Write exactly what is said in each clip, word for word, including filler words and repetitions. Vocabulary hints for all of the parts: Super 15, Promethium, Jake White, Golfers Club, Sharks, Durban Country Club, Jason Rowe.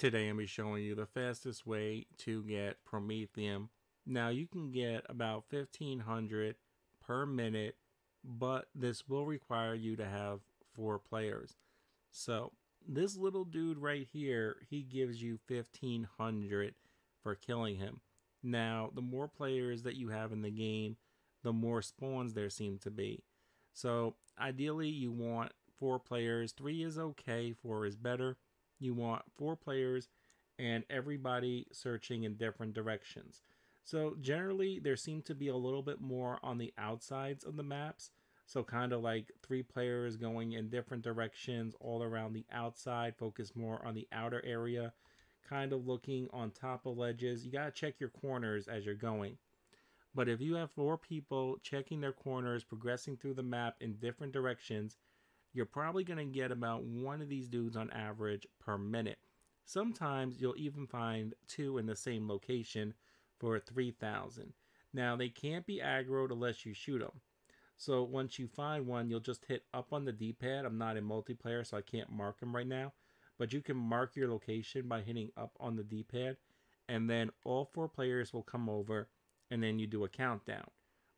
Today I'm going to be showing you the fastest way to get Promethium. Now you can get about fifteen hundred per minute, but this will require you to have four players. So this little dude right here, he gives you fifteen hundred for killing him. Now the more players that you have in the game, the more spawns there seem to be. So ideally you want four players. Three is okay, four is better. You want four players and everybody searching in different directions. So generally there seem to be a little bit more on the outsides of the maps. So kind of like three players going in different directions all around the outside, focus more on the outer area, kind of looking on top of ledges. You got to check your corners as you're going. But if you have four people checking their corners, progressing through the map in different directions, you're probably going to get about one of these dudes on average per minute. Sometimes you'll even find two in the same location for three thousand. Now they can't be aggroed unless you shoot them. So once you find one, you'll just hit up on the D-pad. I'm not in multiplayer, so I can't mark them right now. But you can mark your location by hitting up on the D-pad. And then all four players will come over and then you do a countdown.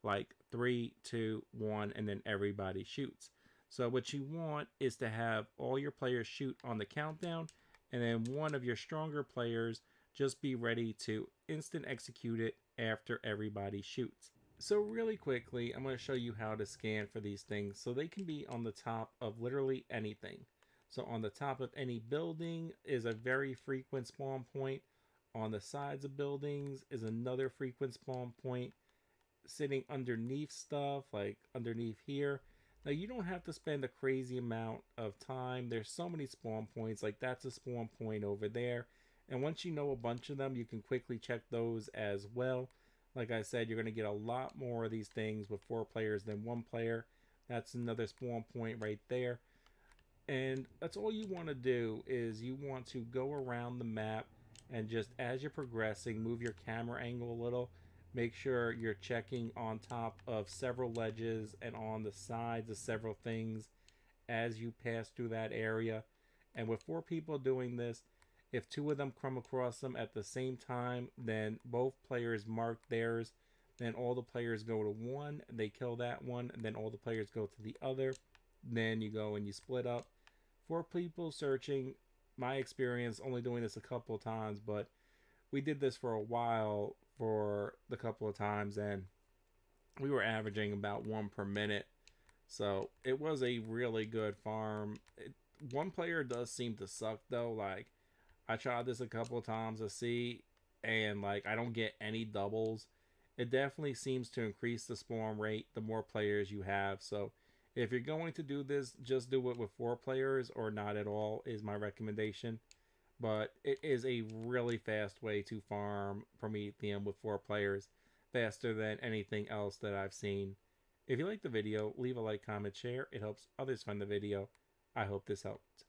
Like three, two, one, and then everybody shoots. So what you want is to have all your players shoot on the countdown, and then one of your stronger players just be ready to instant execute it after everybody shoots. So really quickly, I'm going to show you how to scan for these things. So they can be on the top of literally anything. So on the top of any building is a very frequent spawn point. On the sides of buildings is another frequent spawn point. Sitting underneath stuff, like underneath here. Now you don't have to spend a crazy amount of time. There's so many spawn points, like that's a spawn point over there. And once you know a bunch of them, you can quickly check those as well. Like I said, you're going to get a lot more of these things with four players than one player. That's another spawn point right there. And that's all you want to do is you want to go around the map and just as you're progressing, move your camera angle a little. Make sure you're checking on top of several ledges and on the sides of several things as you pass through that area. And with four people doing this, if two of them come across them at the same time, then both players mark theirs. Then all the players go to one, they kill that one, and then all the players go to the other. Then you go and you split up. Four people searching. My experience only doing this a couple of times, but we did this for a while. For the couple of times, and we were averaging about one per minute, so it was a really good farm. It, one player does seem to suck though. Like I tried this a couple of times to see, and like I don't get any doubles. It definitely seems to increase the spawn rate the more players you have. So if you're going to do this, just do it with four players or not at all is my recommendation. But it is a really fast way to farm Promethium with four players, faster than anything else that I've seen. If you liked the video, leave a like, comment, share. It helps others find the video. I hope this helped.